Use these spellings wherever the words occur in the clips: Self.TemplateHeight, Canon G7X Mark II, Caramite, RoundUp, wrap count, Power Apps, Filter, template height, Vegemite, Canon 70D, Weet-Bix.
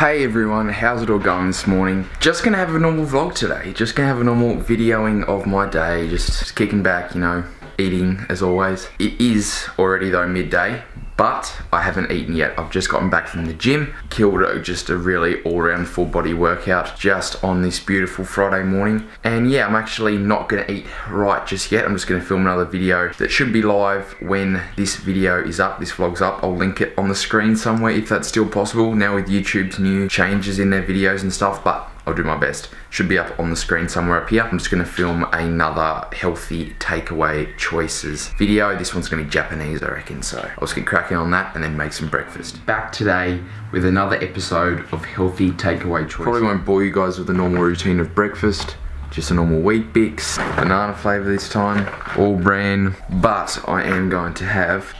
Hey everyone, how's it all going this morning? Just gonna have a normal vlog today, just gonna have a normal videoing of my day, just kicking back, you know, eating as always. It is already though midday, but I haven't eaten yet. I've just gotten back from the gym, killed just a really all-round full body workout just on this beautiful Friday morning. And yeah, I'm actually not gonna eat right just yet. I'm just gonna film another video that should be live when this video is up, this vlog's up. I'll link it on the screen somewhere if that's still possible now with YouTube's new changes in their videos and stuff, but I'll do my best. Should be up on the screen somewhere up here. I'm just gonna film another healthy takeaway choices video. This one's gonna be Japanese, I reckon, so I'll just get cracking on that and then make some breakfast. Back today with another episode of healthy takeaway choices. Probably won't bore you guys with the normal routine of breakfast. Just a normal Weet-Bix, banana flavor this time, all bran, but I am going to have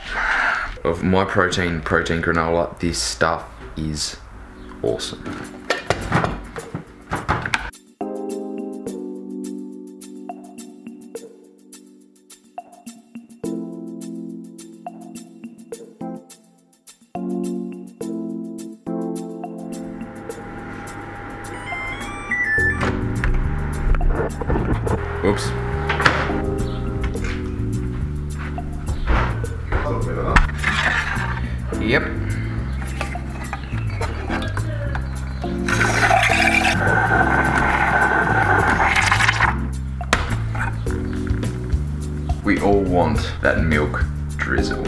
of my protein granola. This stuff is awesome. Oops. Yep. We all want that milk drizzle.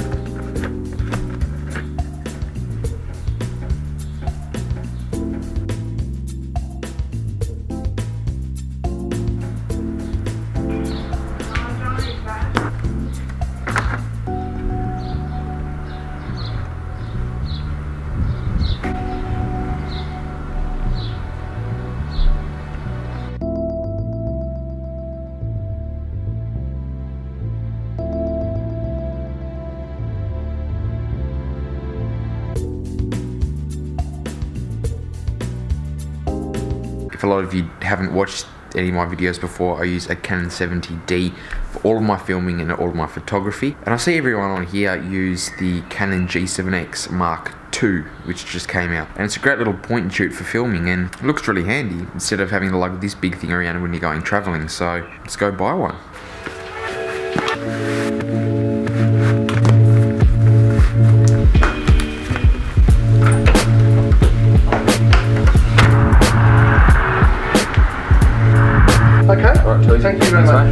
A lot of you haven't watched any of my videos before, I use a Canon 70D for all of my filming and all of my photography. And I see everyone on here use the Canon G7X Mark II, which just came out. And it's a great little point and shoot for filming and it looks really handy instead of having to lug this big thing around when you're going traveling. So let's go buy one. Thank you very much.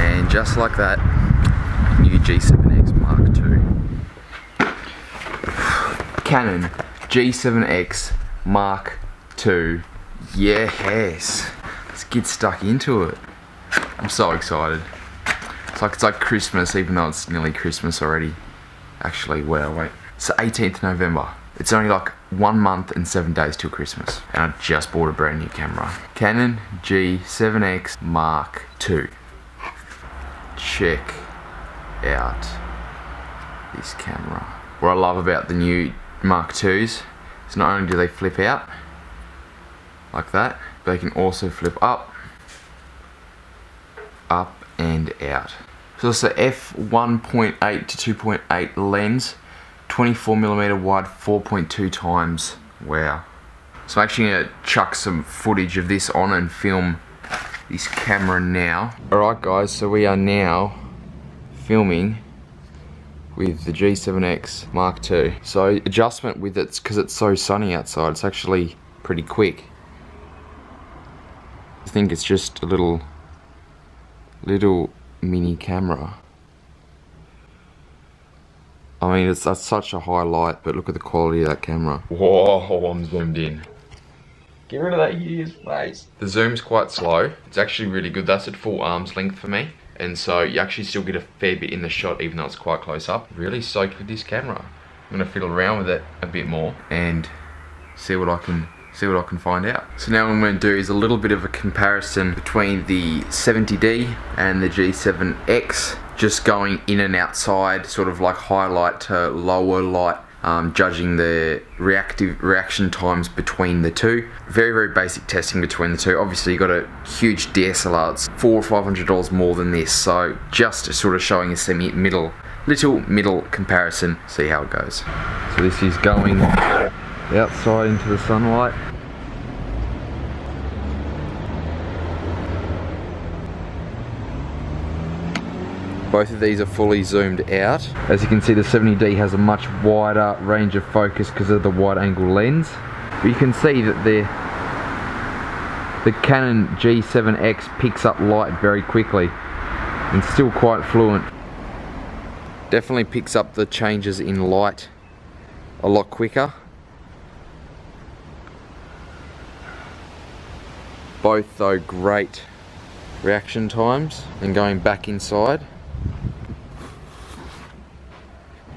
And just like that, new G7X Mark II. Canon G7X Mark II. Yes. Let's get stuck into it. I'm so excited. It's like Christmas, even though it's nearly Christmas already. Actually, well, wait. It's the 18th November. It's only like 1 month and 7 days till Christmas. And I just bought a brand new camera. Canon G7X Mark II. Check out this camera. What I love about the new Mark IIs is not only do they flip out like that, but they can also flip up, up and out. So it's the f1.8 to 2.8 lens. 24mm wide, 4.2 times. Wow. So I'm actually gonna chuck some footage of this on and film this camera now. Alright guys, so we are now filming with the G7X Mark II. So adjustment with it's, because it's so sunny outside, it's actually pretty quick. I think it's just a little mini camera. I mean, that's such a high light, but look at the quality of that camera. Whoa, I'm zoomed in. Get rid of that hideous face. The zoom's quite slow. It's actually really good. That's at full arm's length for me. And so you actually still get a fair bit in the shot, even though it's quite close up. Really soaked with this camera. I'm gonna fiddle around with it a bit more and see what I can find out. So now what I'm gonna do is a little bit of a comparison between the 70D and the G7X. Just going in and outside, sort of like highlight to lower light, judging the reaction times between the two. Very, very basic testing between the two. Obviously you got a huge DSLR, it's $400 or $500 more than this, so just sort of showing a semi-middle little middle comparison, see how it goes. So this is going outside into the sunlight. Both of these are fully zoomed out. As you can see, the 70D has a much wider range of focus because of the wide angle lens. But you can see that the Canon G7X picks up light very quickly and still quite fluent. Definitely picks up the changes in light a lot quicker. Both though great reaction times, and going back inside.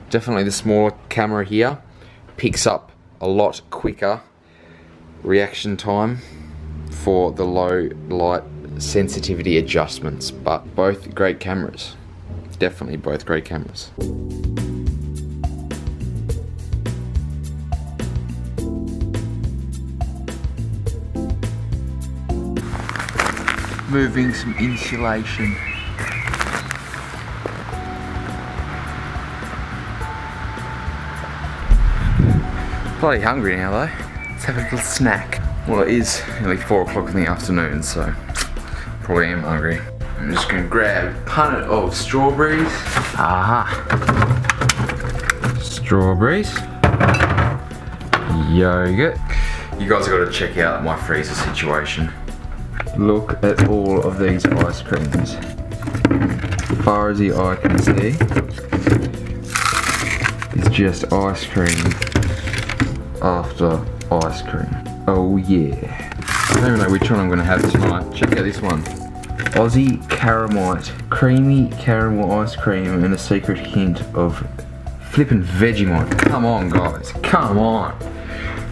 Definitely the smaller camera here picks up a lot quicker reaction time for the low light sensitivity adjustments, but both great cameras. Definitely both great cameras. Moving some insulation. Bloody hungry now though. Let's have a little snack. Well, it is nearly 4 o'clock in the afternoon, so probably am hungry. I'm just gonna grab a punnet of strawberries. Aha! Strawberries. Yogurt. You guys have got to check out my freezer situation. Look at all of these ice creams. As far as the eye can see, it's just ice cream after ice cream. Oh yeah. I don't even know which one I'm going to have tonight. Check out this one. Aussie Caramite. Creamy caramel ice cream and a secret hint of flippin' Vegemite. Come on guys, come on.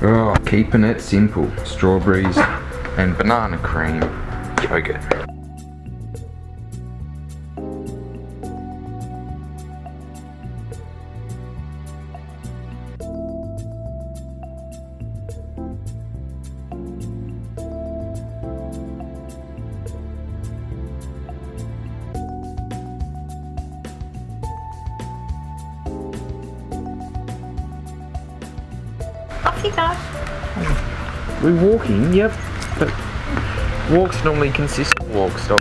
Oh, keeping it simple. Strawberries and banana cream yogurt. Off you go. We're walking, yep. But walks normally consist of walk stop.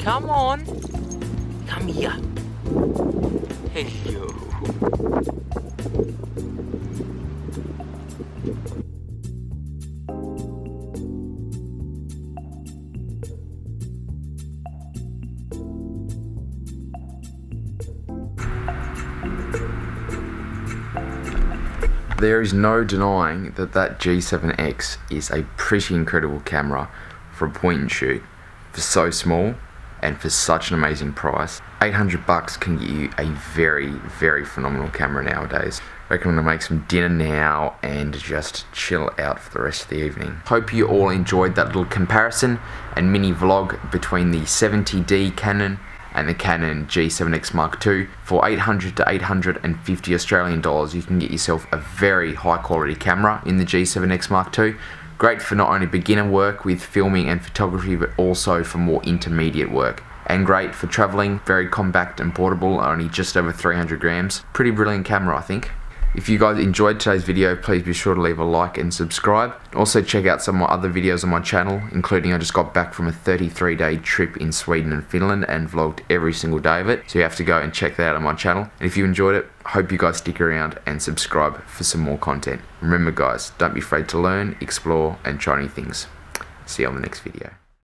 Come on, come here. Hello. There is no denying that G7X is a pretty incredible camera for a point and shoot, for so small and for such an amazing price. 800 bucks can get you a very, very phenomenal camera nowadays. I reckon I'm gonna make some dinner now and just chill out for the rest of the evening. Hope you all enjoyed that little comparison and mini vlog between the 70D Canon and the Canon G7X Mark II. For 800 to 850 Australian dollars, you can get yourself a very high quality camera in the G7X Mark II. Great for not only beginner work with filming and photography, but also for more intermediate work. And great for travelling, very compact and portable, only just over 300 grams. Pretty brilliant camera, I think. If you guys enjoyed today's video, please be sure to leave a like and subscribe. Also check out some of my other videos on my channel, including I just got back from a 33-day trip in Sweden and Finland and vlogged every single day of it. So you have to go and check that out on my channel. And if you enjoyed it, hope you guys stick around and subscribe for some more content. Remember guys, don't be afraid to learn, explore and try new things. See you on the next video.